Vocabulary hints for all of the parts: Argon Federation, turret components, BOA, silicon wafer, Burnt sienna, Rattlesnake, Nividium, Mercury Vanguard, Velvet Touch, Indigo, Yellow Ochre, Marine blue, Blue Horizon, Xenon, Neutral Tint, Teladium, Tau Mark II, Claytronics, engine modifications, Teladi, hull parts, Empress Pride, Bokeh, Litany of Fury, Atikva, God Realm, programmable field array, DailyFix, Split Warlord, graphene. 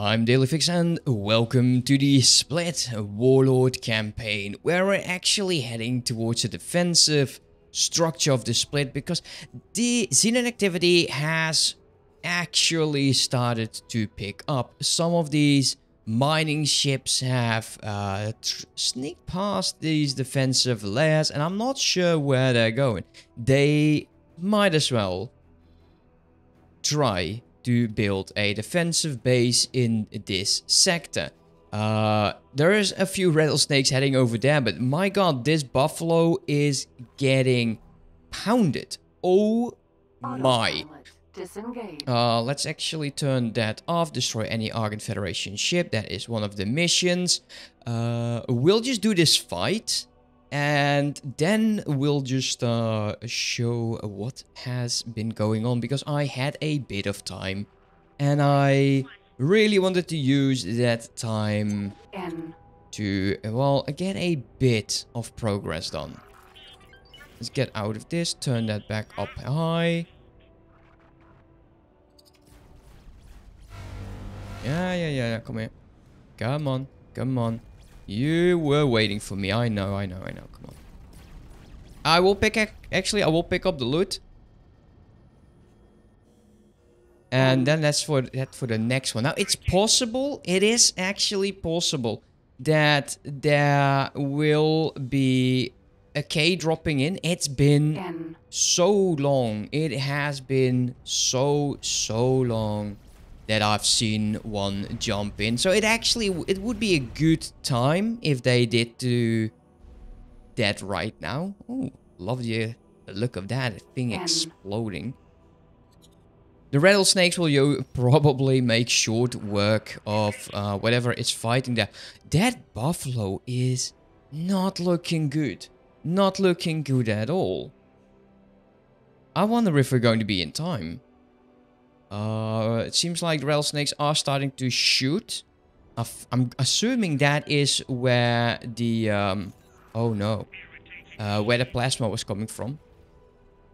I'm DailyFix and welcome to the Split Warlord campaign, where we're actually heading towards the defensive structure of the Split because the Xenon activity has actually started to pick up. Some of these mining ships have sneaked past these defensive layers and I'm not sure where they're going. They might as well try to build a defensive base in this sector. There is a few rattlesnakes heading over there, but my god, this buffalo is getting pounded. Oh my. Let's actually turn that off. Destroy any Argon Federation ship. That is one of the missions. We'll just do this fight. And then we'll just show what has been going on, because I had a bit of time and I really wanted to use that time to, well, get a bit of progress done. Let's get out of this, turn that back up high. Yeah, come here. Come on. You were waiting for me. I know. Come on. I will pick up the loot. And then that's for the next one. Now, it's possible. It is actually possible that there will be a K dropping in. It's been so long. It has been so long that I've seen one jump in. So it would be a good time if they did do that right now. Oh, love the look of that thing exploding. The rattlesnakes will probably make short work of whatever is fighting there. That buffalo is not looking good. Not looking good at all. I wonder if we're going to be in time. It seems like rattlesnakes are starting to shoot. I'm assuming that is where the oh no, where the plasma was coming from.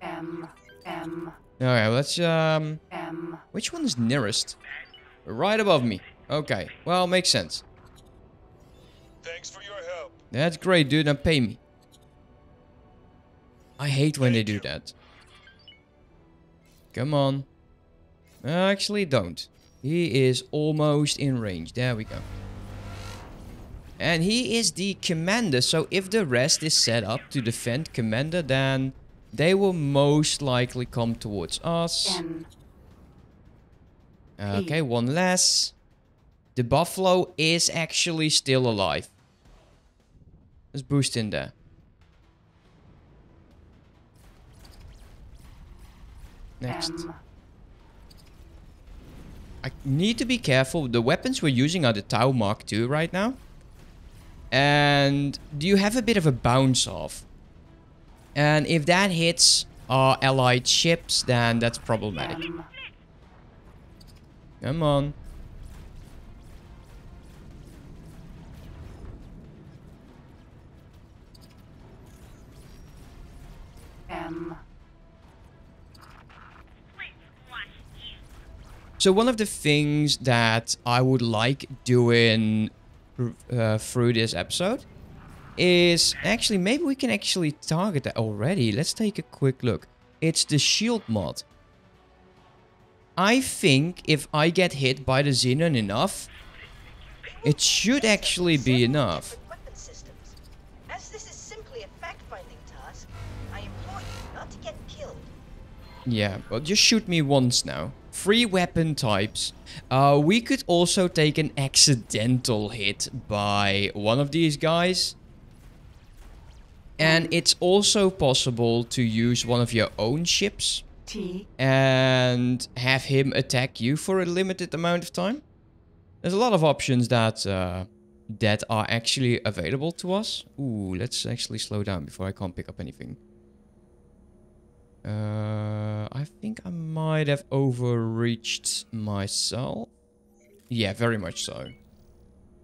Alright, let's which one is nearest? Right above me. Okay, well, makes sense. Thanks for your help. That's great, dude. Now pay me. I hate when they do that. Come on. Actually, don't. He is almost in range. There we go. And he is the commander. So if the rest is set up to defend commander, then they will most likely come towards us. Okay, one less. The buffalo is actually still alive. Let's boost in there. Next. I need to be careful. The weapons we're using are the Tau Mark II right now. And you have a bit of a bounce off. And if that hits our allied ships, then that's problematic. Come on. So one of the things that I would like doing through this episode is actually, maybe we can actually target that already. Let's take a quick look. It's the shield mod. I think if I get hit by the Xenon enough, it should actually be enough. As this is simply a fact-finding task, I implore you not to get killed. Yeah, well, just shoot me once now. 3 weapon types. We could also take an accidental hit by one of these guys. And it's also possible to use one of your own ships and have him attack you for a limited amount of time. There's a lot of options that that are actually available to us. Ooh, let's actually slow down before I can't pick up anything. I think I might have overreached myself. Yeah, very much so.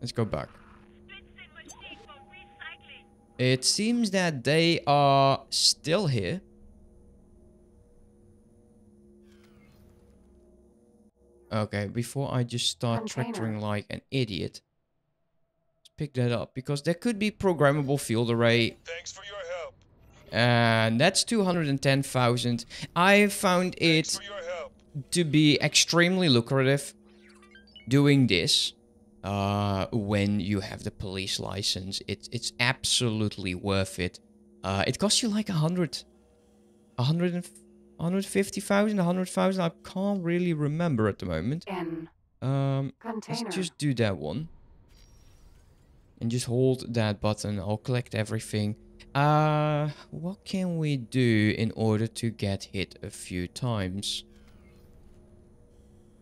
Let's go back. It seems that they are still here. Okay, before I just start tractoring like an idiot, let's pick that up, because there could be programmable field array. Thanks for your help. And that's 210,000. I found it to be extremely lucrative doing this when you have the police license. It's absolutely worth it. It costs you like 150,000, 100,000. I can't really remember at the moment. Let's just do that one. And just hold that button. I'll collect everything. What can we do in order to get hit a few times?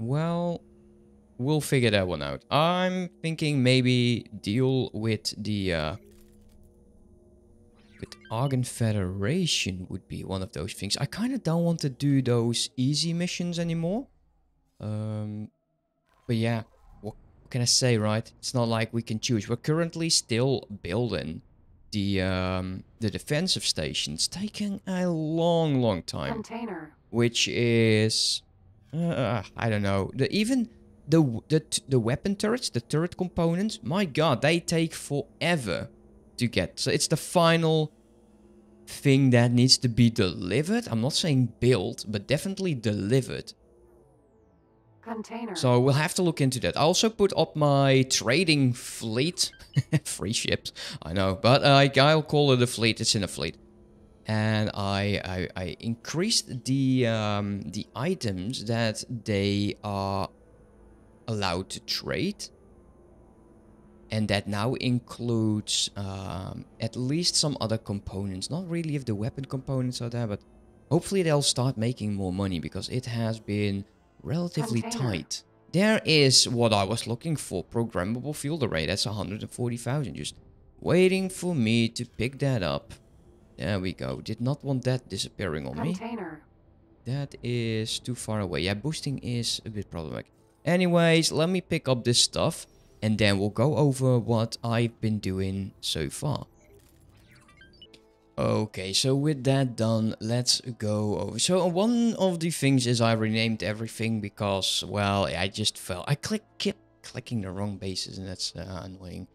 Well, we'll figure that one out. I'm thinking maybe deal with the... with Argon Federation would be one of those things. I kind of don't want to do those easy missions anymore. But yeah, what can I say, right? It's not like we can choose. We're currently still building the defensive stations, taking a long time. Which is I don't know. Even the weapon turrets, the turret components. My God, they take forever to get. So it's the final thing that needs to be delivered. I'm not saying built, but definitely delivered. So we'll have to look into that. I also put up my trading fleet. Free ships, I know, but I'll call it a fleet. It's in a fleet, and I increased the items that they are allowed to trade. And that now includes at least some other components. Not really if the weapon components are there, but hopefully they'll start making more money, because it has been relatively tight. There is what I was looking for, programmable field array. That's 140,000, just waiting for me to pick that up. There we go. Did not want that disappearing on me. That is too far away. Yeah, boosting is a bit problematic. Anyways, let me pick up this stuff. And then we'll go over what I've been doing so far. Okay, so with that done, let's go over. So one of the things is I renamed everything because, well, I just felt... I kept clicking the wrong bases, and that's annoying.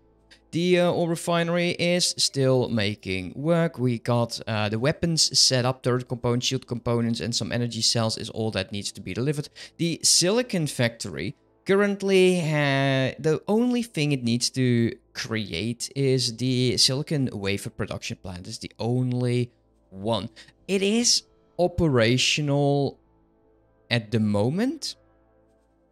The oil refinery is still making work. We got the weapons set up, turret components, shield components, and some energy cells is all that needs to be delivered. The silicon factory... Currently, the only thing it needs to create is the silicon wafer production plant. It's the only one. It is operational at the moment.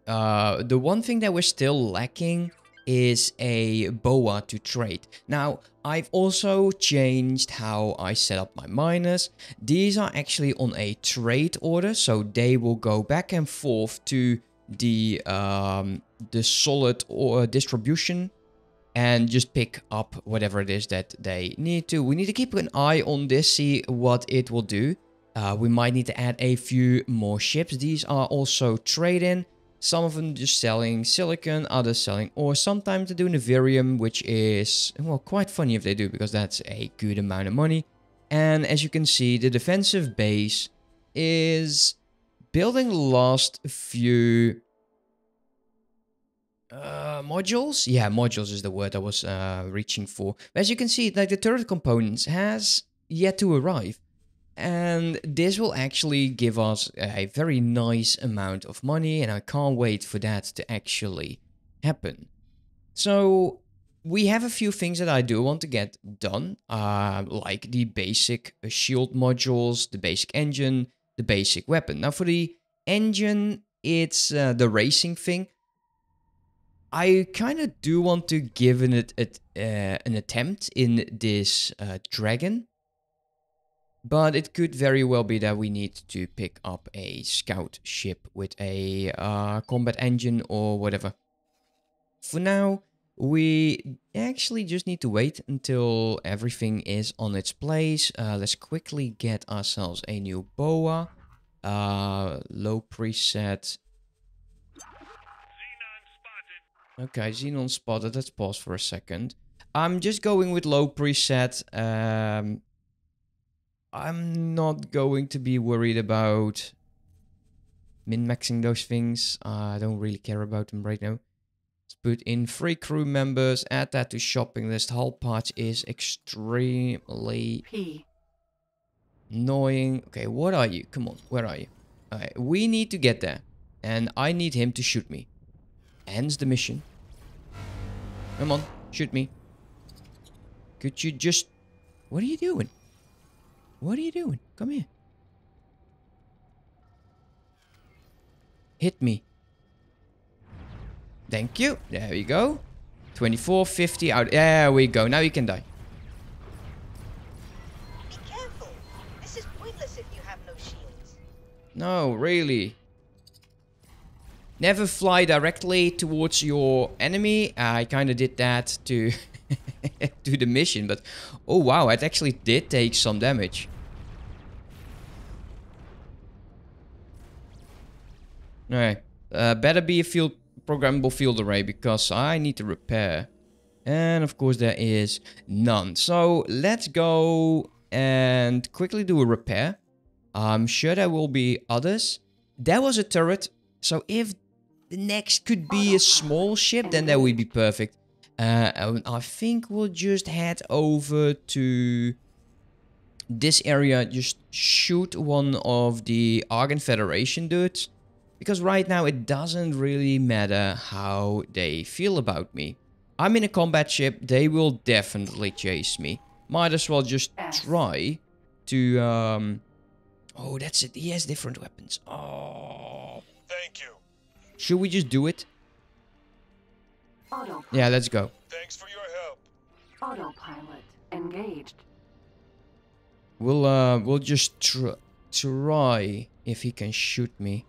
The one thing that we're still lacking is a BOA to trade. Now, I've also changed how I set up my miners. These are actually on a trade order, so they will go back and forth to... the solid or distribution, and just pick up whatever it is that they need to. We need to keep an eye on this, see what it will do. We might need to add a few more ships. These are also trade-in. Some of them just selling silicon, others selling ore. Sometimes they do Nividium, which is, well, quite funny if they do, because that's a good amount of money. And as you can see, the defensive base is... building the last few modules. Yeah, modules is the word I was reaching for. But as you can see, like the turret components has yet to arrive. And this will actually give us a very nice amount of money. And I can't wait for that to actually happen. So we have a few things that I do want to get done. Like the basic shield modules, the basic engine, the basic weapon. Now for the engine, it's the racing thing. I kind of do want to give it an attempt in this dragon, but it could very well be that we need to pick up a scout ship with a combat engine or whatever. For now, we actually just need to wait until everything is on its place. Let's quickly get ourselves a new BOA. Low preset. Xenon spotted. Okay, Xenon spotted. Let's pause for a second. I'm just going with low preset. I'm not going to be worried about min-maxing those things. I don't really care about them right now. Let's put in 3 crew members, add that to shopping list. Hull parts is extremely annoying. Okay, what are you? Come on, where are you? Alright, we need to get there. And I need him to shoot me. Hence the mission. Come on, shoot me. Could you just... What are you doing? What are you doing? Come here. Hit me. Thank you. There we go. 24, 50 out. There we go. Now you can die. Be careful. This is pointless if you have no shields. No, really. Never fly directly towards your enemy. I kind of did that to do the mission, but oh wow, it actually did take some damage. Alright, better be a programmable field array because I need to repair. And of course there is none. So let's go and quickly do a repair. I'm sure there will be others. There was a turret. So if the next could be a small ship, then that would be perfect. I think we'll just head over to this area. Just shoot one of the Argon Federation dudes. Because right now it doesn't really matter how they feel about me. I'm in a combat ship. They will definitely chase me. Might as well just try to... Oh, that's it. He has different weapons. Oh. Thank you. Should we just do it? Autopilot. Yeah, let's go. Thanks for your help. Autopilot engaged. We'll just try if he can shoot me.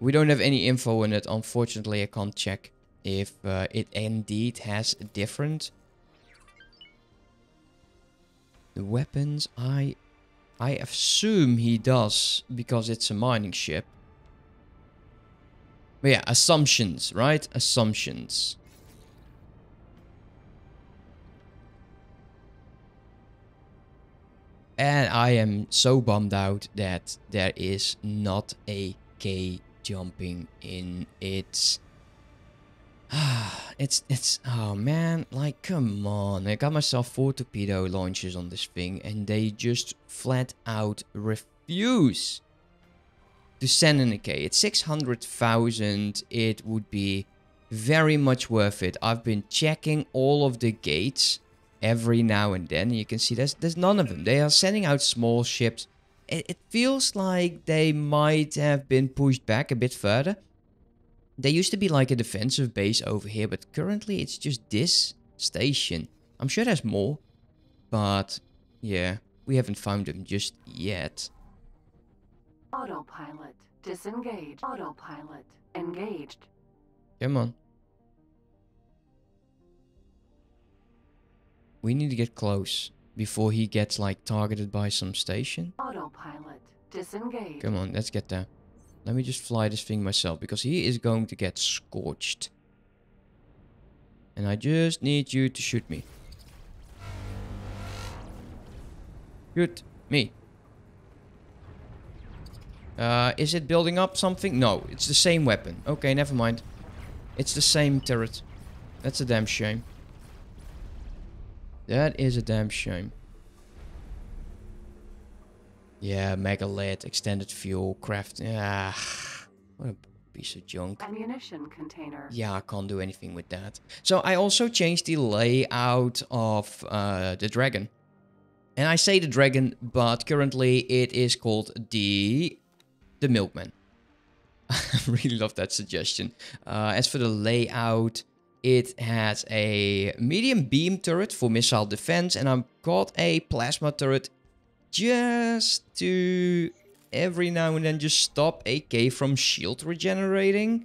We don't have any info on it, unfortunately. I can't check if it indeed has different the weapons. I assume he does because it's a mining ship. But yeah, assumptions, right? Assumptions. And I am so bummed out that there is not a K jumping in it. It's oh man, like come on. I got myself 4 torpedo launchers on this thing and they just flat out refuse to send in a K. It's 600,000. It would be very much worth it. I've been checking all of the gates every now and then. You can see there's none of them. They are sending out small ships. It feels like they might have been pushed back a bit further. There used to be like a defensive base over here, but currently it's just this station. I'm sure there's more, but yeah, we haven't found them just yet. Autopilot disengaged. Autopilot engaged. Come on. We need to get close before he gets like targeted by some station. Autopilot disengaged. Come on, let's get there. Let me just fly this thing myself because he is going to get scorched. And I just need you to shoot me. Shoot me. Is it building up something? No, it's the same weapon. Okay, never mind. It's the same turret. That's a damn shame. That is a damn shame. Yeah, megalith, extended fuel, craft. What a piece of junk. Ammunition container. Yeah, I can't do anything with that. So I also changed the layout of the dragon. And I say the dragon, but currently it is called the Milkman. I really love that suggestion. As for the layout, it has a medium beam turret for missile defense. And I've got a plasma turret just to every now and then just stop AK from shield regenerating.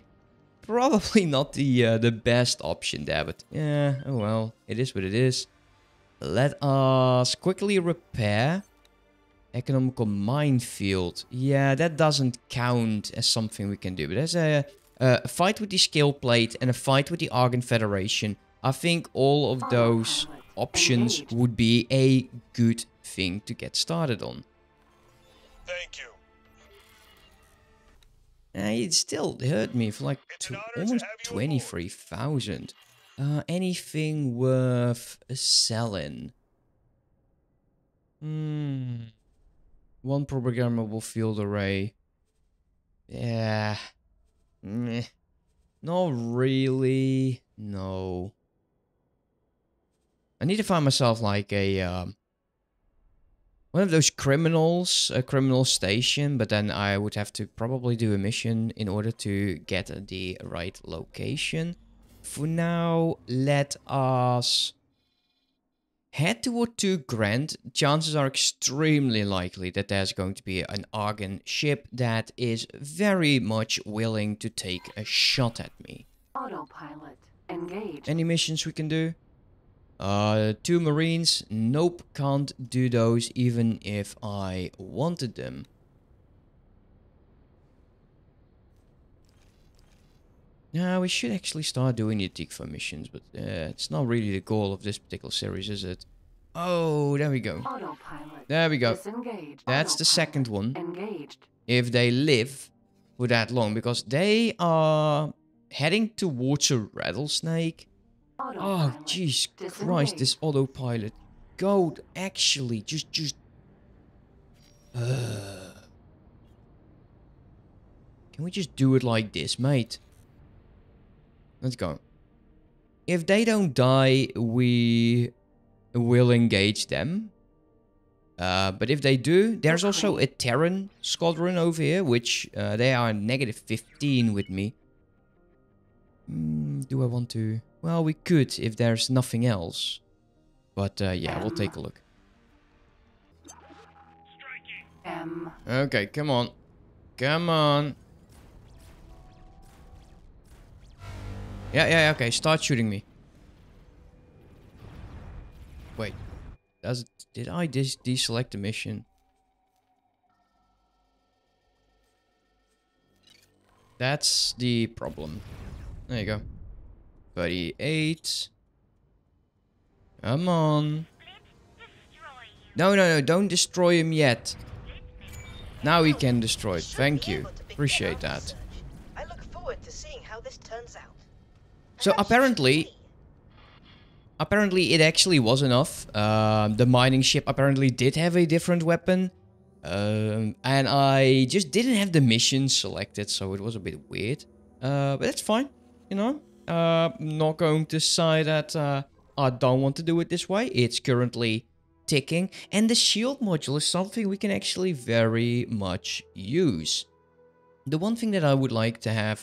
Probably not the best option there, but yeah, oh well, it is what it is. Let us quickly repair. Economical minefield. Yeah, that doesn't count as something we can do. But there's a fight with the scale plate and a fight with the Argon Federation. I think all of those options would be a good thing to get started on. Thank you. It still hurt me for like almost 23,000. Anything worth selling? One programmable field array. Yeah. Meh. Not really. No. I need to find myself like a one of those criminals, a criminal station, but then I would have to probably do a mission in order to get the right location. For now, let us head toward 2 grand. Chances are extremely likely that there's going to be an Argon ship that is very much willing to take a shot at me. Autopilot engaged. Any missions we can do? 2 Marines. Nope, can't do those even if I wanted them. Now we should actually start doing the Atikva missions, but it's not really the goal of this particular series, is it? Oh, there we go. Autopilot. There we go. Disengage. That's the second one. Engaged. If they live for that long, because they are heading towards a Rattlesnake. Autopilot. Oh, jeez Christ, this autopilot. Go, actually, just... Can we just do it like this, mate? Let's go. If they don't die, we will engage them. But if they do, there's also a Terran squadron over here, which they are -15 with me. Do I want to? Well, we could if there's nothing else. But yeah, we'll take a look. Okay, come on. Come on. Yeah, okay, start shooting me. Wait, did I deselect the mission? That's the problem. There you go. 38. Come on. No, don't destroy him yet. Now he can destroy it. Thank you. Appreciate that. I look forward to seeing how this turns out. So apparently it actually was enough. The mining ship apparently did have a different weapon. And I just didn't have the mission selected, so it was a bit weird. But that's fine, you know. Not going to say that I don't want to do it this way. It's currently ticking. And the shield module is something we can actually very much use. The one thing that I would like to have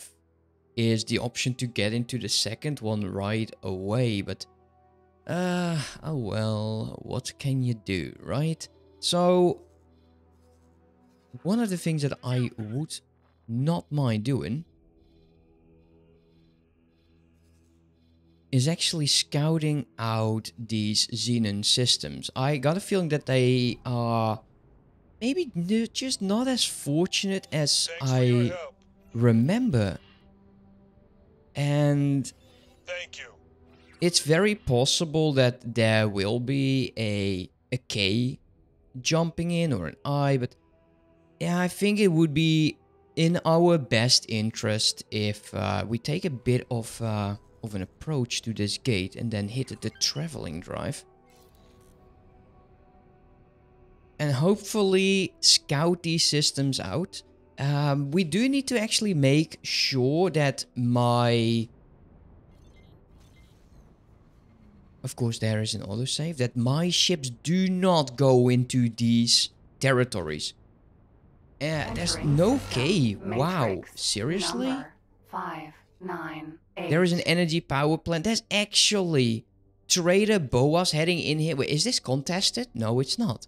is the option to get into the second one right away, but oh well, what can you do, right? So one of the things that I would not mind doing is actually scouting out these Xenon systems. I got a feeling that they are maybe just not as fortunate as I remember. And thank you. It's very possible that there will be a K jumping in or an I, but yeah, I think it would be in our best interest if we take a bit of an approach to this gate and then hit the traveling drive. And hopefully scout these systems out. We do need to actually make sure that my... Of course, there is an autosave. That my ships do not go into these territories. There's no K. Wow. Seriously? 598. There is an energy power plant. There's actually trader BOAs heading in here. Wait, is this contested? No, it's not.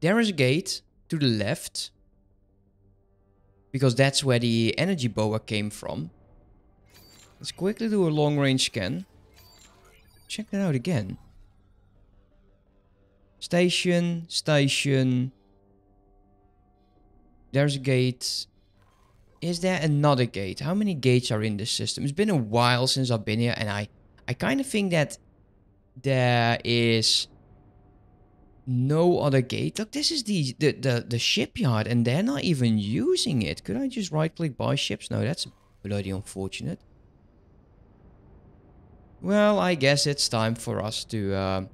There is a gate to the left, because that's where the energy boa came from. Let's quickly do a long-range scan. Check that out again. Station, station. There's a gate. Is there another gate? How many gates are in this system? It's been a while since I've been here, and I kind of think that there is... No other gate. Look, this is the shipyard, and they're not even using it. Could I just right-click buy ships? No, that's bloody unfortunate. Well, I guess it's time for us to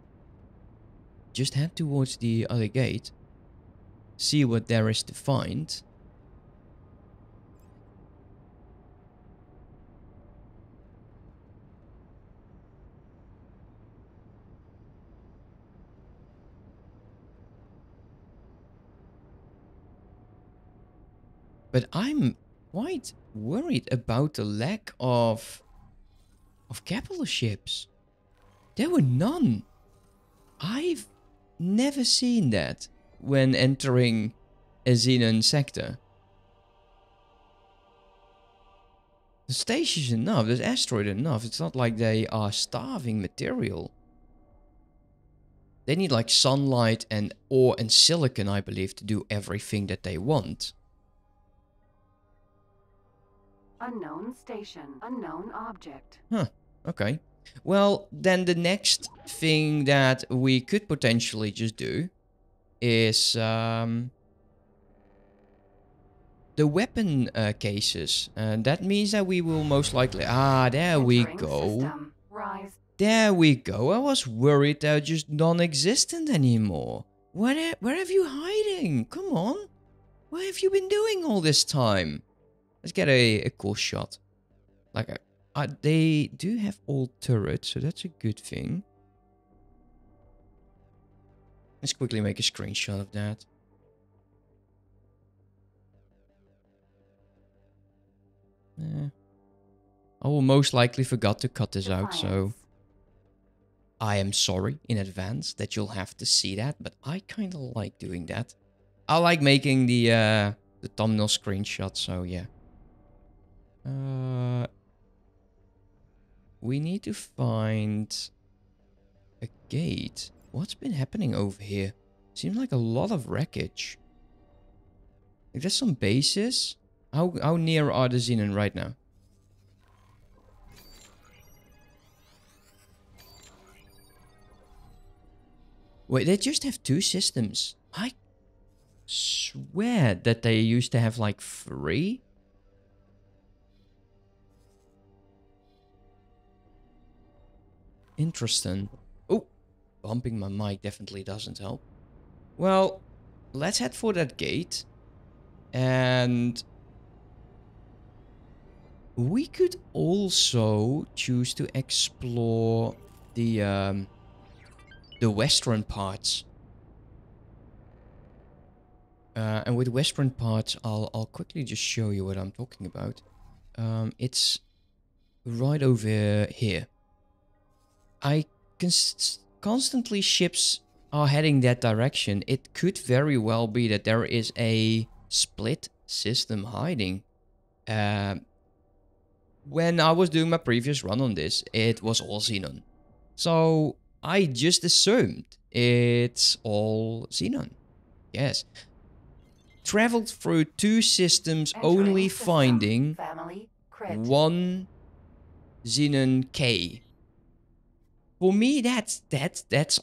just head towards the other gate. See what there is to find. But I'm quite worried about the lack of capital ships. There were none. I've never seen that when entering a Xenon sector. The station's enough, there's asteroid enough. It's not like they are starving material. They need like sunlight and ore and silicon, I believe, to do everything that they want. Unknown station, unknown object. Huh, okay. Well, then the next thing that we could potentially just do is the weapon cases. And that means that we will most likely... Ah, there we go. There we go. I was worried they're just non-existent anymore. Where have you hiding? Come on. What have you been doing all this time? Let's get a cool shot. Like, they do have all turrets, so that's a good thing. Let's quickly make a screenshot of that. I will most likely forgot to cut this out, so... I am sorry in advance that you'll have to see that, but I kind of like doing that. I like making the thumbnail screenshot, so yeah. We need to find a gate. What's been happening over here? Seems like a lot of wreckage. Like there's some bases. How near are the Xenon right now? Wait, they just have two systems. I swear that they used to have like three. Interesting. Oh, bumping my mic definitely doesn't help. Well, let's head for that gate. And we could also choose to explore the western parts. And with western parts, I'll quickly just show you what I'm talking about. It's right over here. I constantly ships are heading that direction. It could very well be that there is a split system hiding. When I was doing my previous run on this, it was all Xenon. So I just assumed it's all Xenon. Yes. Traveled through two systems, only finding one Xenon K. For me, that's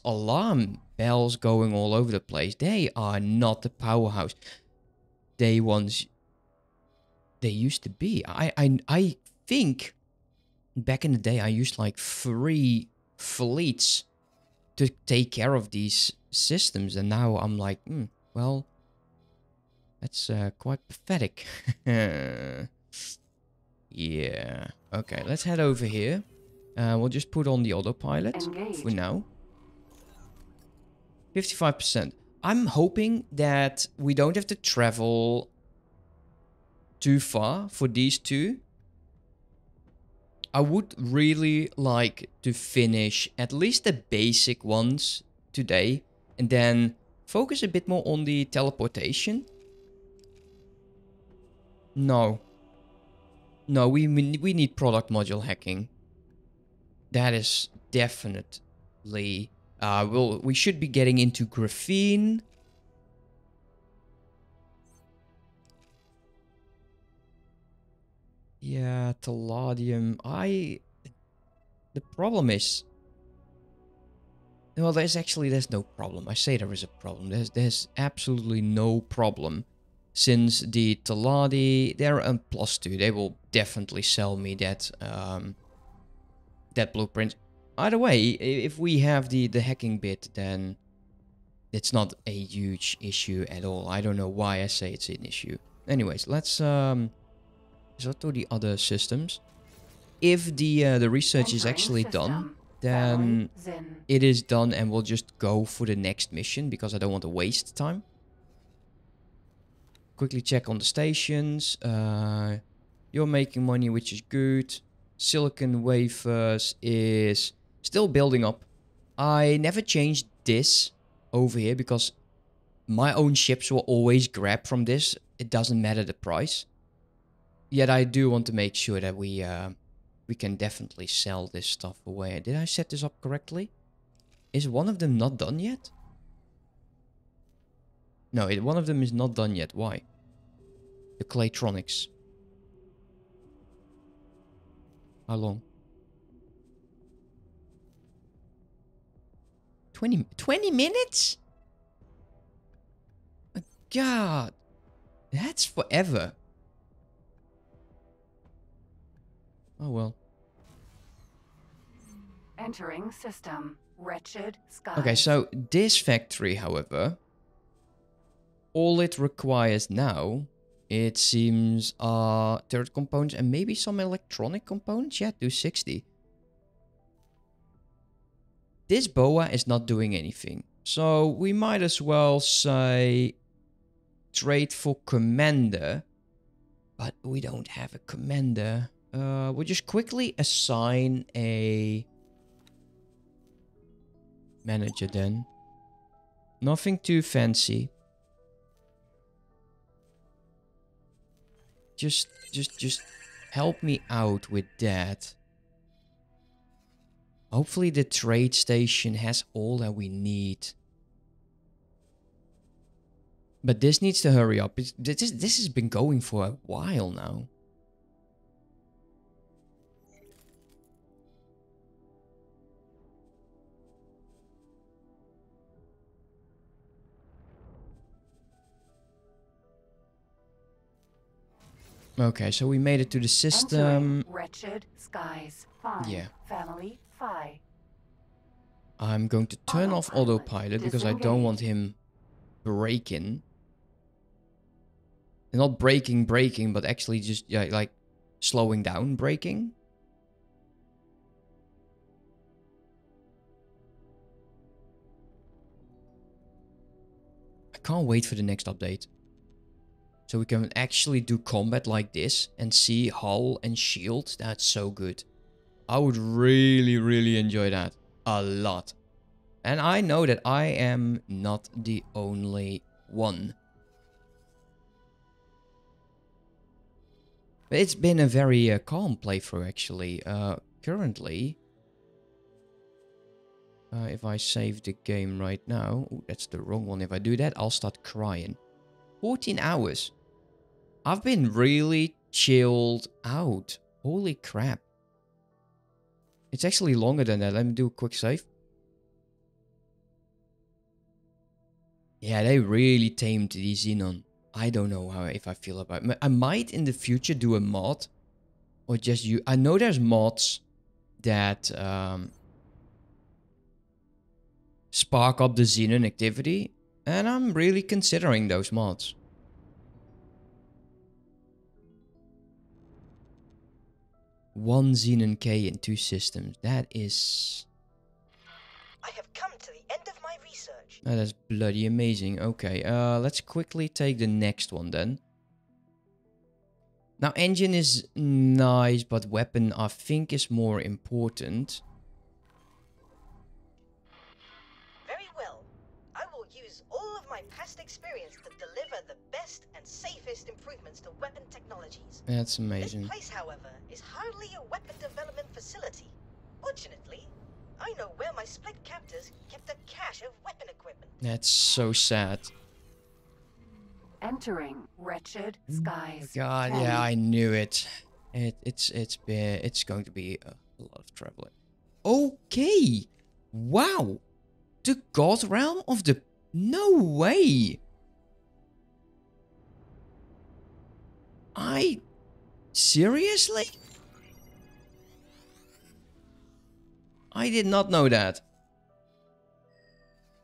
alarm bells going all over the place. They are not the powerhouse they used to be. I think back in the day I used like three fleets to take care of these systems, and now I'm like, well, that's quite pathetic. Yeah. Okay, let's head over here. We'll just put on the autopilot for now. 55%. I'm hoping that we don't have to travel too far for these two. I would really like to finish at least the basic ones today. And then focus a bit more on the teleportation. No. No, we need product module hacking. That is definitely... we should be getting into graphene. Yeah, Teladium. The problem is... Well, there's no problem. I say there is a problem. There's absolutely no problem. Since the Teladi, they're a +2. They will definitely sell me that that blueprint. Either way, if we have the hacking bit, then it's not a huge issue at all. I don't know why I say it's an issue. Anyways, let's resort to the other systems. If the research is actually done, then it is done and we'll just go for the next mission because I don't want to waste time. Quickly check on the stations. You're making money, which is good. Silicon wafers is still building up. I never changed this over here because my own ships will always grab from this. It doesn't matter the price. Yet I do want to make sure that we can definitely sell this stuff away. Did I set this up correctly? Is one of them not done yet? No, one of them is not done yet. Why? The Claytronics. How long? 20 minutes? My God. That's forever. Oh well. Entering system. Wretched Skies. Okay, so this factory, however, all it requires now, it seems, are turret components and maybe some electronic components. Yeah, 260. This BOA is not doing anything. So we might as well say trade for commander. But we don't have a commander. We'll just quickly assign a manager then. Nothing too fancy. Just help me out with that. Hopefully the trade station has all that we need. But this needs to hurry up. This has been going for a while now. Okay, so we made it to the system. Wretched Skies. Yeah. Family Phi. I'm going to turn off autopilot because I don't want him breaking. And not breaking, but actually just like slowing down braking. I can't wait for the next update. So we can actually do combat like this and see hull and shield. That's so good. I would really, really enjoy that a lot. And I know that I am not the only one. But it's been a very calm playthrough actually. Currently, if I save the game right now, ooh, that's the wrong one. If I do that, I'll start crying. 14 hours. I've been really chilled out. Holy crap. It's actually longer than that. Let me do a quick save. Yeah, they really tamed the Xenon. I don't know how I feel about it. I might in the future do a mod. Or just you. I know there's mods that spark up the Xenon activity. And I'm really considering those mods. One Xenon K in 2 systems. That is... I have come to the end of my research. Oh, that's bloody amazing. Okay, let's quickly take the next one then. Now, engine is nice, but weapon I think is more important. Past experience to deliver the best and safest improvements to weapon technologies. That's amazing. This place, however, is hardly a weapon development facility. Fortunately, I know where my split captors kept a cache of weapon equipment. That's so sad. Entering Wretched Skies. God, yeah, I knew it. It's going to be a lot of traveling. Okay. Wow. The God Realm of the... No way! I... Seriously? I did not know that.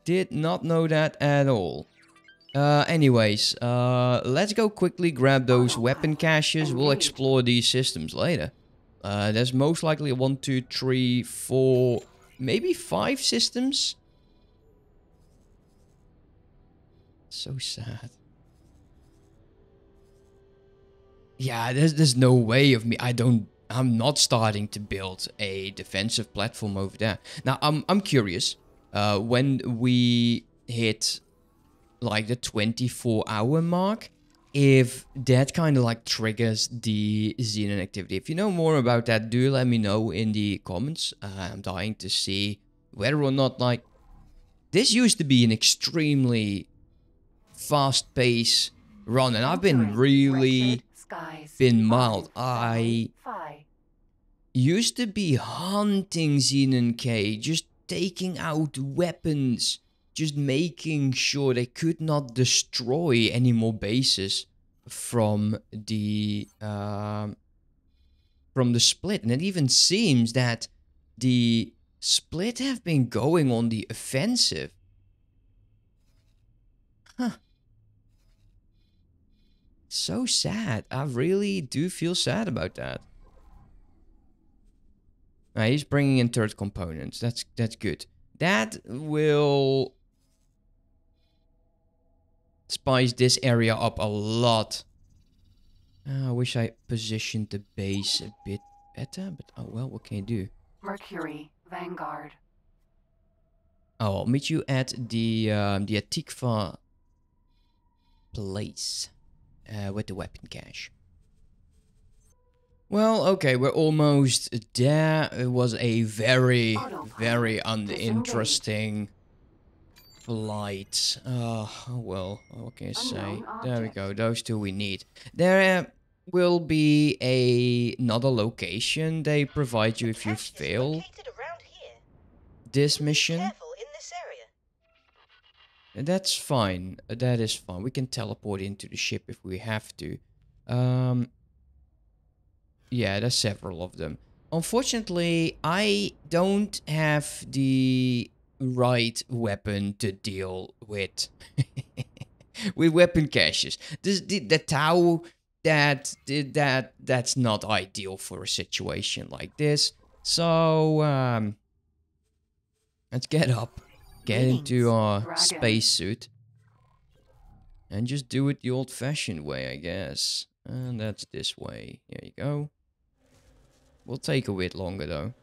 Did not know that at all. Anyways, let's go quickly grab those weapon caches. We'll explore these systems later. There's most likely 1, 2, 3, 4, maybe 5 systems. So sad. Yeah, there's no way of me. I'm not starting to build a defensive platform over there. Now, I'm curious. When we hit like the 24-hour mark, if that kind of like triggers the Xenon activity. If you know more about that, do let me know in the comments. I'm dying to see whether or not like this used to be an extremely fast pace run, and I've been really mild. I used to be hunting Xenon K, just taking out weapons, just making sure they could not destroy any more bases from the Split. And it even seems that the Split have been going on the offensive. Huh. So sad. I really do feel sad about that. He's bringing in turret components. That's good. That will spice this area up a lot. I wish I positioned the base a bit better, but oh well, what can you do? Mercury Vanguard. Oh, I'll meet you at the Atikva place with the weapon cache. Well, okay, we're almost there. It was a very, very uninteresting flight. Oh, well, what can I say? There we go, those two we need. There will be another location they provide you if you fail this mission. That's fine, that is fine. We can teleport into the ship if we have to. Yeah, there's several of them. Unfortunately, I don't have the right weapon to deal with weapon caches. The Tau, that's not ideal for a situation like this. So let's get up, get into our spacesuit, and just do it the old-fashioned way, I guess. And that's this way. There you go. We'll take a bit longer, though.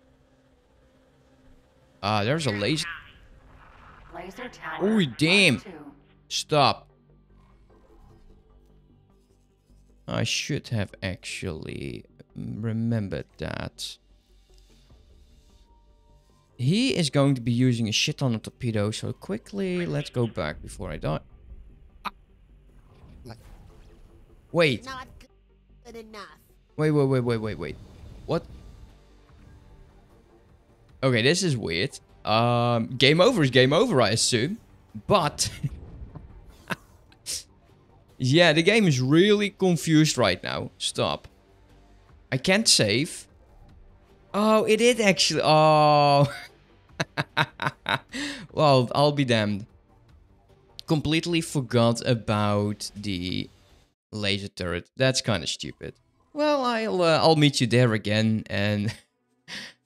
Ah, there's a laser. Oh, damn. Stop. I should have actually remembered that. He is going to be using a shit ton of torpedoes, so quickly, let's go back before I die. Ah. Wait. Not good enough. Wait. What? Okay, this is weird. Game over is game over, I assume. But... yeah, the game is really confused right now. Stop. I can't save. Oh, it did actually... Oh. Well, I'll be damned. Completely forgot about the laser turret. That's kind of stupid. Well, I'll meet you there again, and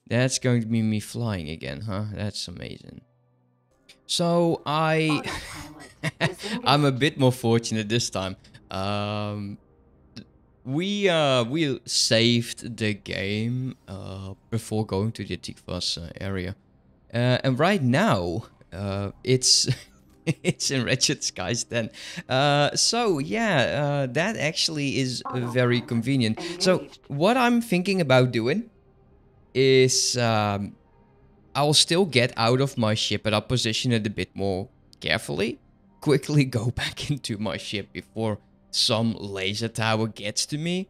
that's going to be me flying again, huh? That's amazing. So I'm a bit more fortunate this time. We saved the game before going to the Tikva's area, and right now it's. It's in Wretched Skies 10. So, yeah, that actually is very convenient. So, what I'm thinking about doing is... I'll still get out of my ship, but I'll position it a bit more carefully. Quickly go back into my ship before some laser tower gets to me.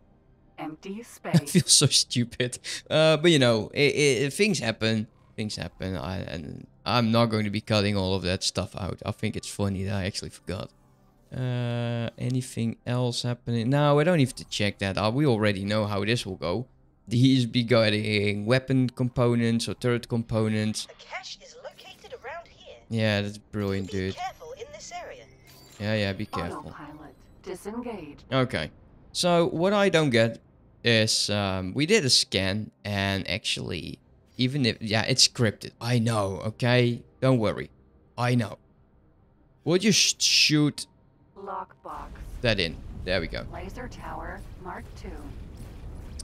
Empty space. I feel so stupid. But, you know, things happen. Things happen. And I'm not going to be cutting all of that stuff out. I think it's funny that I actually forgot. Anything else happening? No, I don't have to check that. We already know how this will go. He's begetting weapon components or turret components. The cache is located around here. Yeah, that's brilliant, dude. Be careful in this area. Yeah, be careful. Autopilot disengaged. Okay. So what I don't get is we did a scan, and actually, even if it's scripted. I know, okay? Don't worry. I know. We'll just shoot lockbox. That in. There we go. Laser Tower Mark II.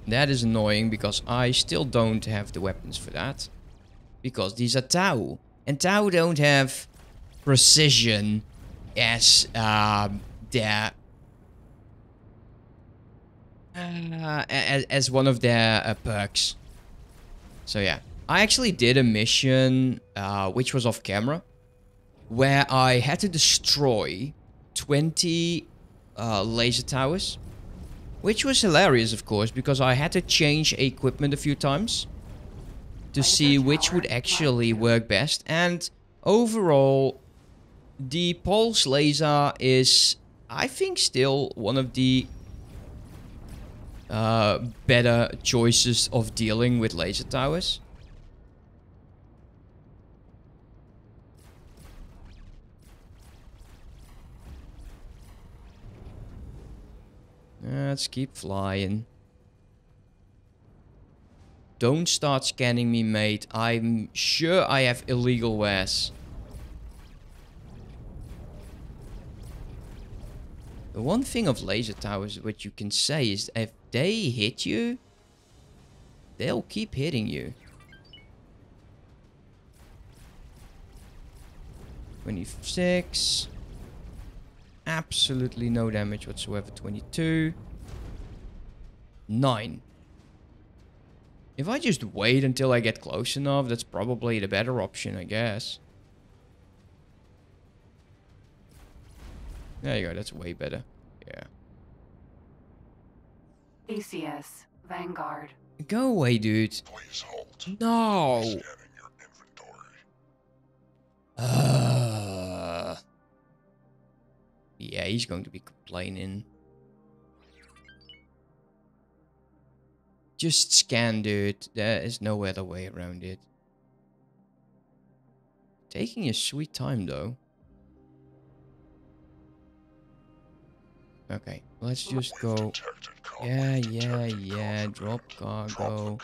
That is annoying because I still don't have the weapons for that. Because these are Tau. And Tau don't have precision as their as one of their perks. So yeah, I actually did a mission, which was off camera, where I had to destroy 20 laser towers, which was hilarious, of course, because I had to change equipment a few times to see which would actually work best. And overall, the pulse laser is, I think, still one of the better choices of dealing with laser towers. Let's keep flying. Don't start scanning me, mate. I'm sure I have illegal wares. The one thing of laser towers, what you can say is if they hit you, they'll keep hitting you. 26. Absolutely no damage whatsoever. 22. 9. If I just wait until I get close enough, that's probably the better option, I guess. There you go, that's way better. Yeah. ECS Vanguard. Go away, dude. Please halt. No. Scanning your inventory. Yeah, he's going to be complaining. Just scan, dude. There is no other way around it. Taking your sweet time, though. Okay, let's just go. Yeah. Drop cargo.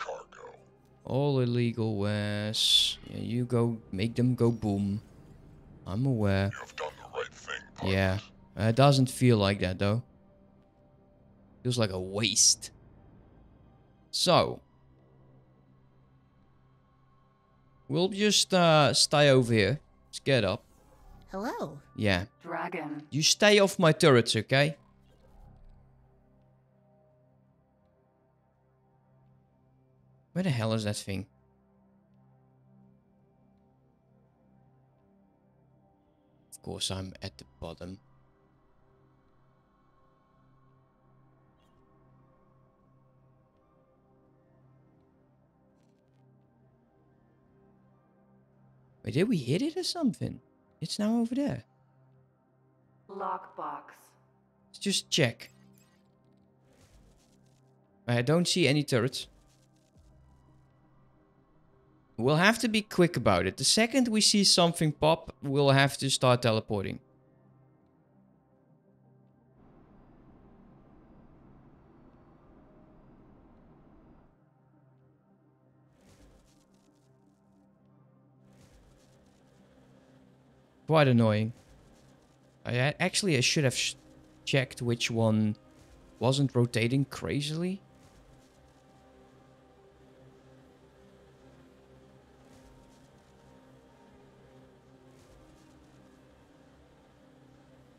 All illegal wares. Yeah, you go. Make them go boom. I'm aware. You've done the right thing, partners. Yeah. It doesn't feel like that, though. Feels like a waste. So. We'll just stay over here. Let's get up. Hello. Yeah. Dragon. You stay off my turrets, okay? Where the hell is that thing? Of course, I'm at the bottom. Wait, did we hit it or something? It's now over there. Lockbox. Let's just check. I don't see any turrets. We'll have to be quick about it. The second we see something pop, we'll have to start teleporting. Quite annoying. I should have checked which one wasn't rotating crazily.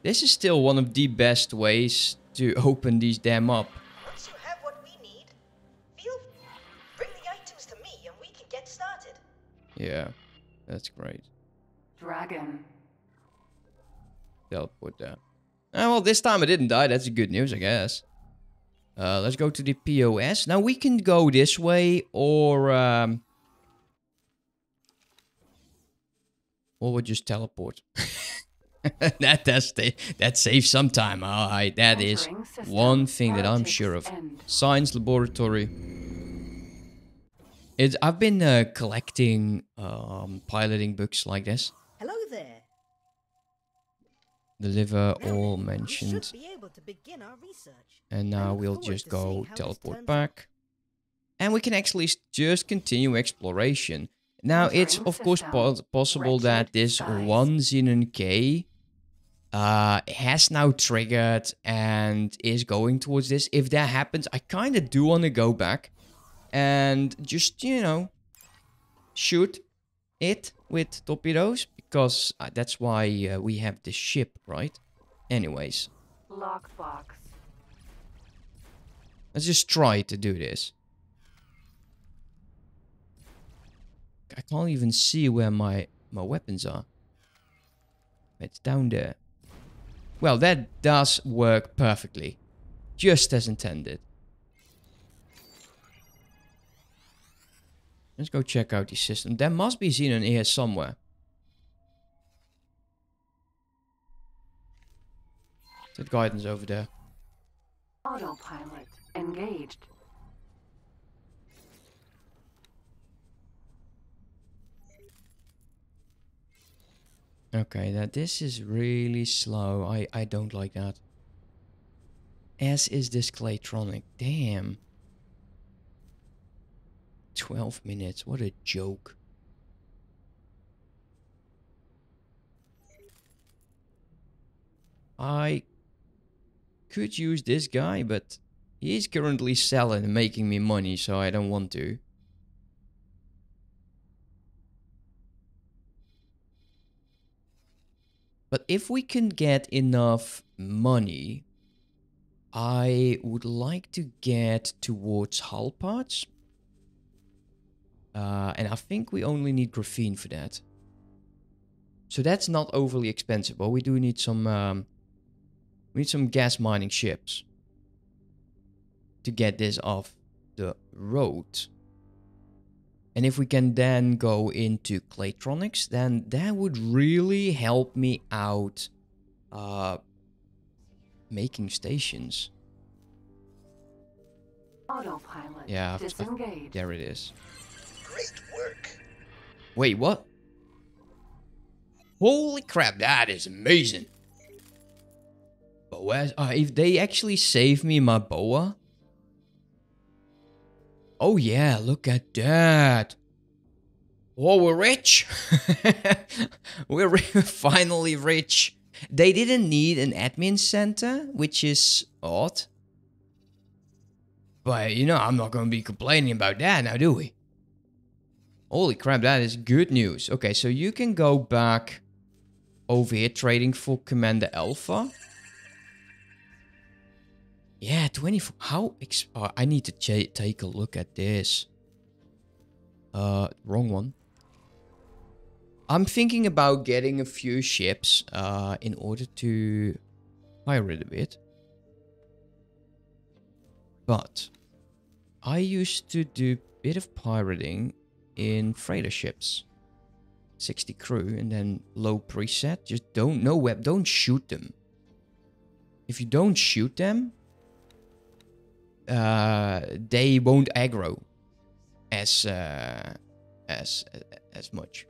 This is still one of the best ways to open these damn up. Once you have what we need, bring the items to me and we can get started. Yeah, that's great. Dragon. Teleport there. Ah, well, this time I didn't die. That's good news, I guess. Let's go to the POS. Now, we can go this way, or Or we'll just teleport. that saves some time. All right, that is one thing that I'm sure of. Science laboratory. I've been collecting piloting books like this. Hello there. Deliver all mentioned. Be able to begin our research. And now we'll just go teleport back. And we can actually just continue exploration. Now, it's of course possible that this one Xenon K has now triggered and is going towards this. If that happens, I kind of do want to go back and just, you know, shoot it with torpedoes, because that's why we have the ship, right? Anyways. Lockbox. Let's just try to do this. I can't even see where my weapons are. It's down there. Well, that does work perfectly. Just as intended. Let's go check out the system. There must be Xenon here somewhere. That guidance over there. Autopilot engaged. Okay, that this is really slow. I don't like that. As is this Claytronic. Damn. 12 minutes. What a joke. I could use this guy, but he's currently selling and making me money, so I don't want to. But if we can get enough money, I would like to get towards hull parts. And I think we only need graphene for that. So that's not overly expensive, but we do need some gas mining ships to get this off the road. And if we can then go into Claytronics, then that would really help me out making stations. Autopilot. Yeah, disengage. There it is. Great work. Wait, what? Holy crap, that is amazing. But where's, if they actually save me my BOA... Oh yeah, look at that. Oh, we're rich. We're finally rich. They didn't need an admin center, which is odd. But, you know, I'm not going to be complaining about that now, do we? Holy crap, that is good news. Okay, so you can go back over here trading for Commander Alpha. Yeah, 24. How? I need to take a look at this. Wrong one. I'm thinking about getting a few ships in order to fire it a bit. But I used to do a bit of pirating in freighter ships. 60 crew and then low preset. Just don't know where. Don't shoot them. If you don't shoot them... they won't aggro as much.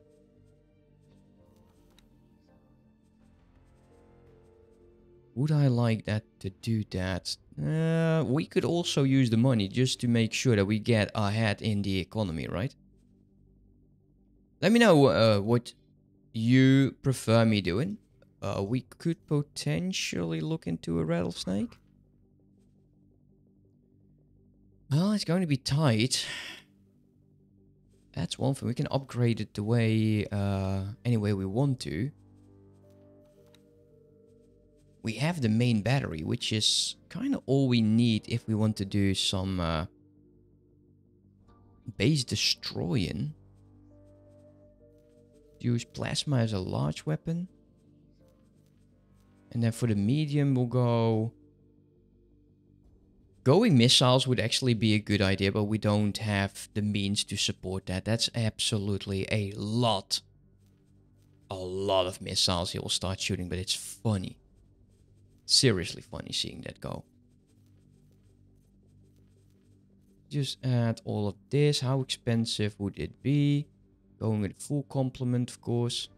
Would I like that to do that? We could also use the money just to make sure that we get ahead in the economy, right? Let me know what you prefer me doing. We could potentially look into a rattlesnake. Well, it's going to be tight. That's one thing. We can upgrade it the way, any way we want to. We have the main battery, which is kind of all we need if we want to do some base destroying. Use plasma as a large weapon. And then for the medium, we'll go... Going missiles would actually be a good idea, but we don't have the means to support that. That's absolutely a lot a lot of missiles he will start shooting, but it's funny. Seriously funny seeing that go. Just add all of this. How expensive would it be? Going with full complement, of course.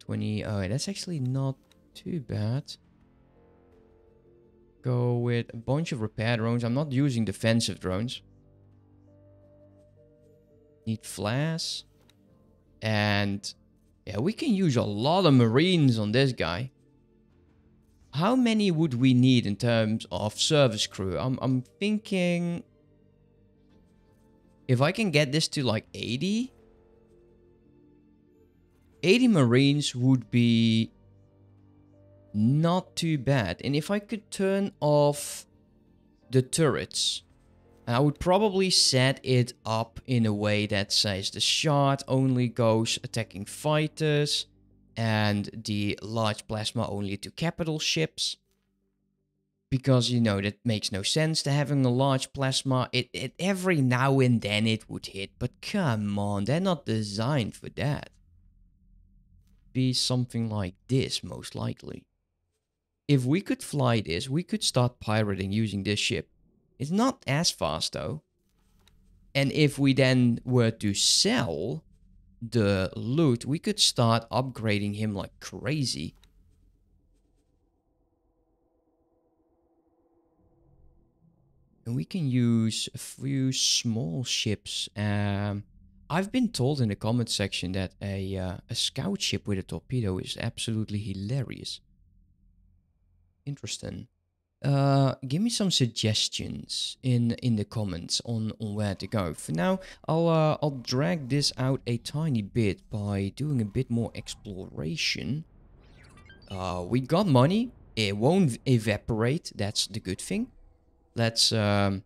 20. Oh, that's actually not too bad. Go with a bunch of repair drones. I'm not using defensive drones. Need flares. And yeah, we can use a lot of marines on this guy. How many would we need in terms of service crew? I'm thinking if I can get this to like 80. 80 marines would be not too bad. And if I could turn off the turrets, I would probably set it up in a way that says the shard only goes attacking fighters and the large plasma only to capital ships. Because, you know, that makes no sense to having a large plasma. It every now and then it would hit, but come on, they're not designed for that. Be something like this, most likely. If we could fly this, we could start pirating using this ship. It's not as fast though. And if we then were to sell the loot, we could start upgrading him like crazy. And we can use a few small ships. I've been told in the comment section that a scout ship with a torpedo is absolutely hilarious. Interesting. Give me some suggestions in the comments on where to go. For now, I'll drag this out a tiny bit by doing a bit more exploration. We got money. It won't evaporate. That's the good thing. Let's we'll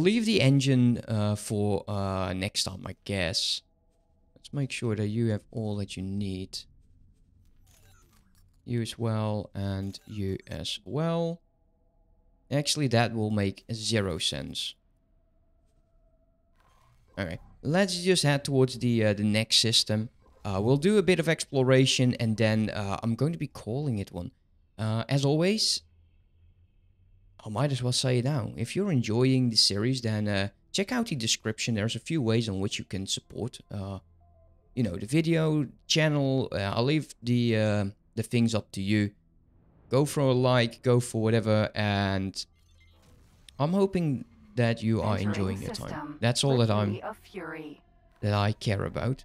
leave the engine for next time, I guess. Let's make sure that you have all that you need. You as well, and you as well. Actually, that will make 0 sense. Alright, let's just head towards the next system. We'll do a bit of exploration, and then I'm going to be calling it one. As always, I might as well say it now. If you're enjoying the series, then check out the description. There's a few ways on which you can support you know, the video, channel. I'll leave the things up to you. Go for a like, go for whatever, and I'm hoping that you are enjoying your time. That's all that I care about.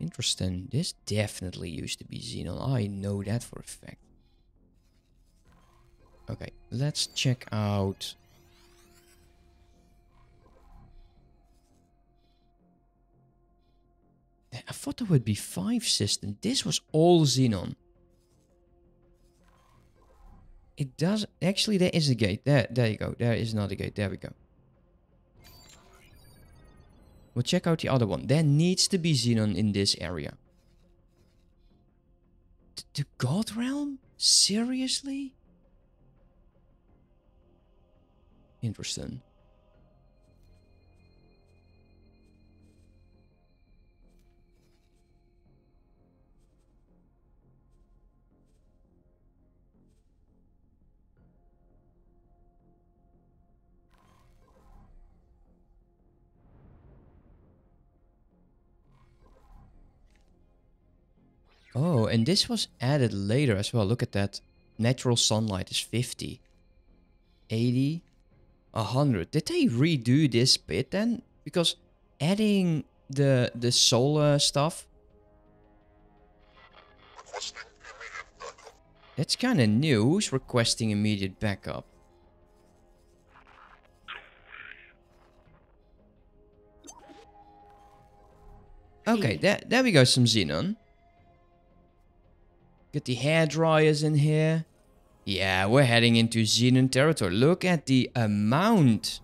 Interesting. This definitely used to be Xenon. I know that for a fact. Okay, let's check out. I thought there would be 5 systems. This was all Xenon. It does actually. There is a gate. There you go. There is another gate. There we go. We'll check out the other one. There needs to be Xenon in this area. The God Realm? Seriously? Interesting. Oh, and this was added later as well. Look at that. Natural sunlight is 50. 80. 100. Did they redo this bit then? Because adding the solar stuff, that's kind of new. Who's requesting immediate backup? Okay, there we go. Some Xenon. Get the hair dryers in here. Yeah, we're heading into Xenon territory. Look at the amount.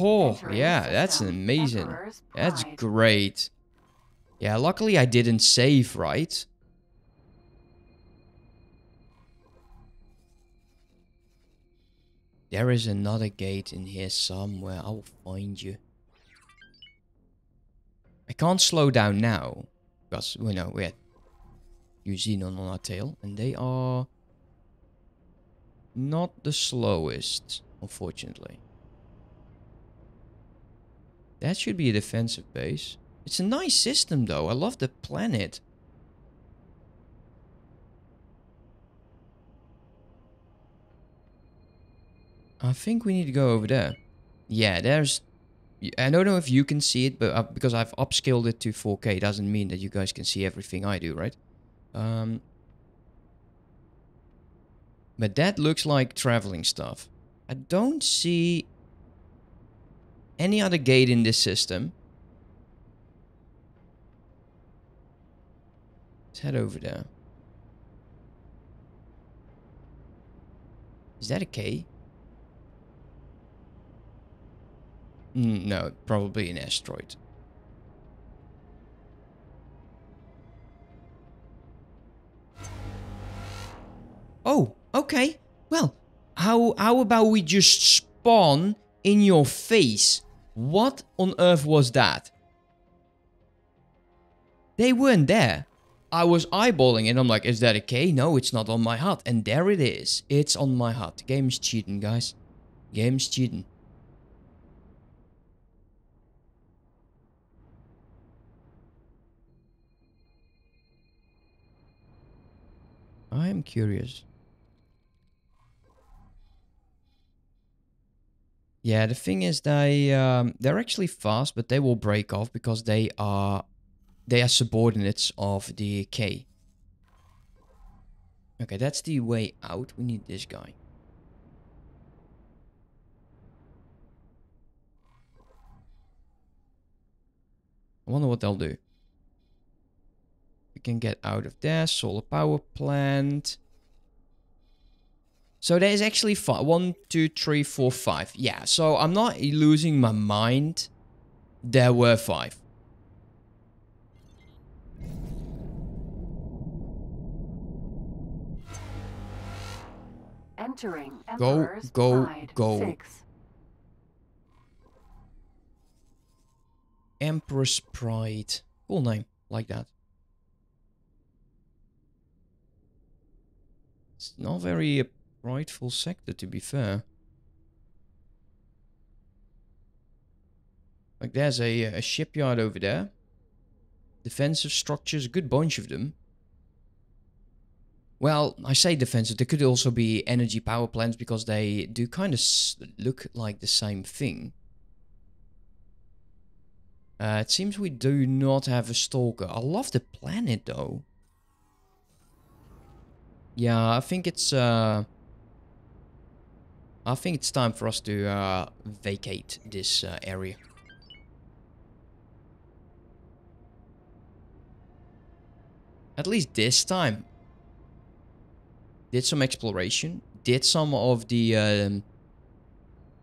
Oh, yeah, that's amazing. That's great. Yeah, luckily I didn't save, right? There is another gate in here somewhere. I will find you. I can't slow down now, because, you know, we had Xenon on our tail, and they are not the slowest, unfortunately. That should be a defensive base. It's a nice system, though. I love the planet. I think we need to go over there. Yeah, there's... I don't know if you can see it, but because I've upscaled it to 4K, doesn't mean that you guys can see everything I do, right? But that looks like traveling stuff. I don't see any other gate in this system. Let's head over there. Is that a K? No, probably an asteroid. Oh, okay. Well, how about we just spawn in your face? What on earth was that? They weren't there. I was eyeballing it. I'm like, is that a K? No, it's not on my HUD. And there it is. It's on my HUD. The game is cheating, guys. Game is cheating. I am curious. Yeah, the thing is, they're actually fast, but they will break off because they are subordinates of the K. Okay, that's the way out. We need this guy. I wonder what they'll do. Can get out of there. Solar power plant. So there is actually 1, 2, 3, 4, 5. Yeah, so I'm not losing my mind. There were 5. Entering Emperor's Pride. Go, go, go. Empress Pride. Cool name. Like that. It's not very a Rightful Sector, to be fair. Like, there's a shipyard over there. Defensive structures, good bunch of them. Well, I say defensive, there could also be energy power plants, because they do kind of look like the same thing. It seems we do not have a stalker. I love the planet, though. Yeah, I think it's time for us to vacate this area. At least this time. Did some exploration. Did some of the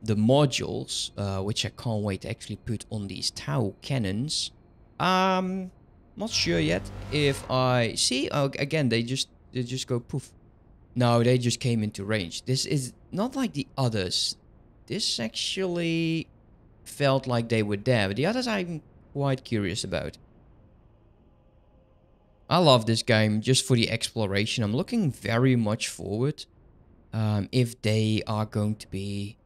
modules, which I can't wait to actually put on these Tau cannons. Not sure yet if I see. Again, they just go poof. No, they just came into range. This is not like the others. This actually felt like they were there, but the others I'm quite curious about. I love this game just for the exploration. I'm looking very much forward if they are going to be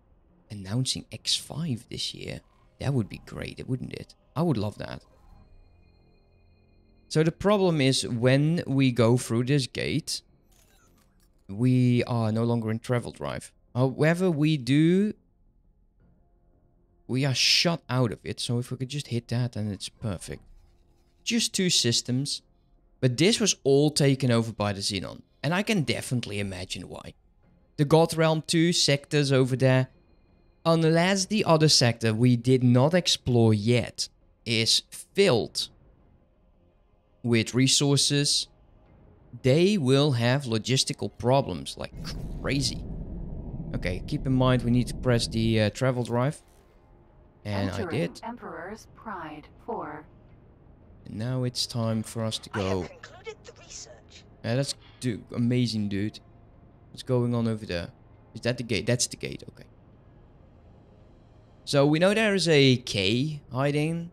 announcing X5 this year. That would be great, wouldn't it? I would love that. So the problem is, when we go through this gate, we are no longer in travel drive. However, we are shut out of it. So if we could just hit that, then it's perfect. Just 2 systems. But this was all taken over by the Xenon. And I can definitely imagine why. The God Realm 2 sectors over there, unless the other sector we did not explore yet is filled with resources, they will have logistical problems like crazy. Okay, keep in mind we need to press the travel drive. And I did. Emperor's Pride 4. And now it's time for us to go. I have concluded the research. Yeah, that's amazing, dude. What's going on over there? Is that the gate? That's the gate, okay. So we know there is a K hiding.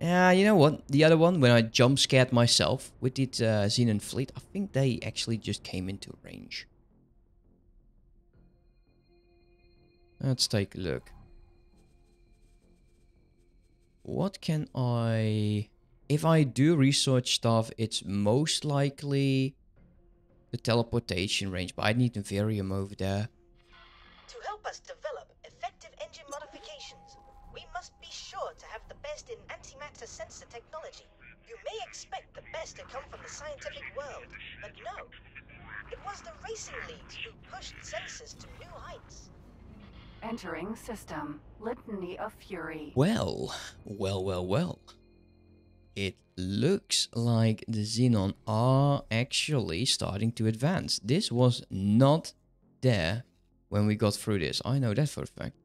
You know what? The other one, when I jump scared myself with the Xenon fleet, I think they actually just came into range. Let's take a look. What can I... If I do research stuff, it's most likely the teleportation range, but I need Nividium over there. To help us develop effective engine modifications, we must be sure to have the best in antimatter sensor technology. You may expect the best to come from the scientific world, but no. It was the racing leagues who pushed sensors to new heights. Entering system, Litany of Fury. Well, well, well, well. It looks like the Xenon are actually starting to advance. This was not there when we got through this. I know that for a fact.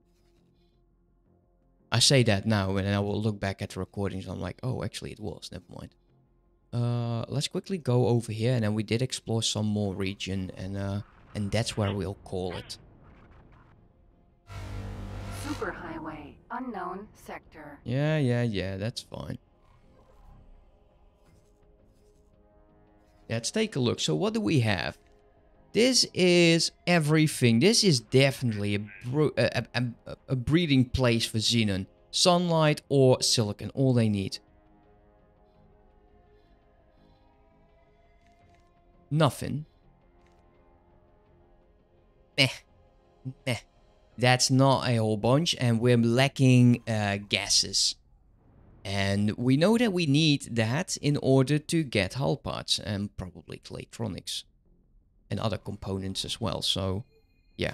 I say that now and I will look back at the recordings and I'm like, oh, actually it was. Never mind. Let's quickly go over here, and then we did explore some more region, and that's where we'll call it. Superhighway, unknown sector. Yeah, that's fine. Let's take a look. So what do we have? This is everything. This is definitely a breeding place for Xenon. Sunlight or silicon, all they need. Nothing. Meh. Meh. That's not a whole bunch, and we're lacking gases. And we know that we need that in order to get hull parts and probably Claytronics and other components as well. So, yeah.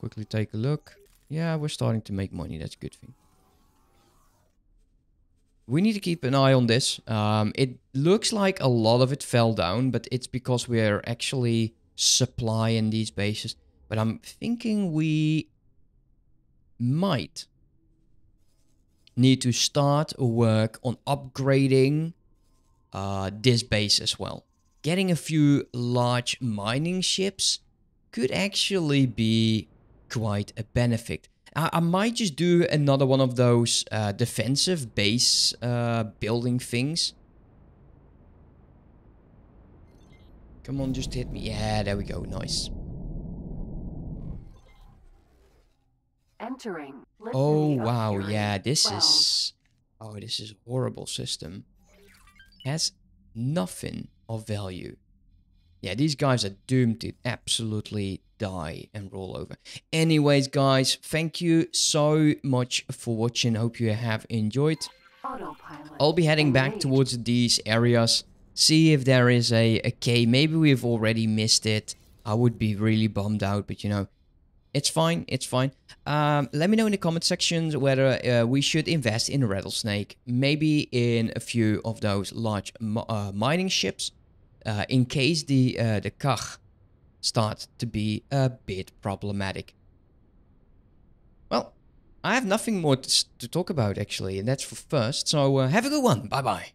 Quickly take a look. Yeah, we're starting to make money. That's a good thing. We need to keep an eye on this. It looks like a lot of it fell down, but it's because we're actually supplying these bases. But I'm thinking we might need to start work on upgrading this base as well. Getting a few large mining ships could actually be quite a benefit. I might just do another one of those defensive base building things. Come on, just hit me. Yeah, there we go. Nice. Entering. Oh, wow. Yeah, this is... Oh, this is a horrible system. Has nothing of value. Yeah, these guys are doomed to absolutely die and roll over. Anyways, guys, thank you so much for watching. Hope you have enjoyed. I'll be heading back towards these areas. See if there is a K. Maybe we've already missed it. I would be really bummed out, but you know... It's fine, it's fine. Let me know in the comment sections whether we should invest in Rattlesnake. Maybe in a few of those large mining ships. In case the Kach starts to be a bit problematic. Well, I have nothing more to talk about actually. And that's for first. So have a good one. Bye-bye.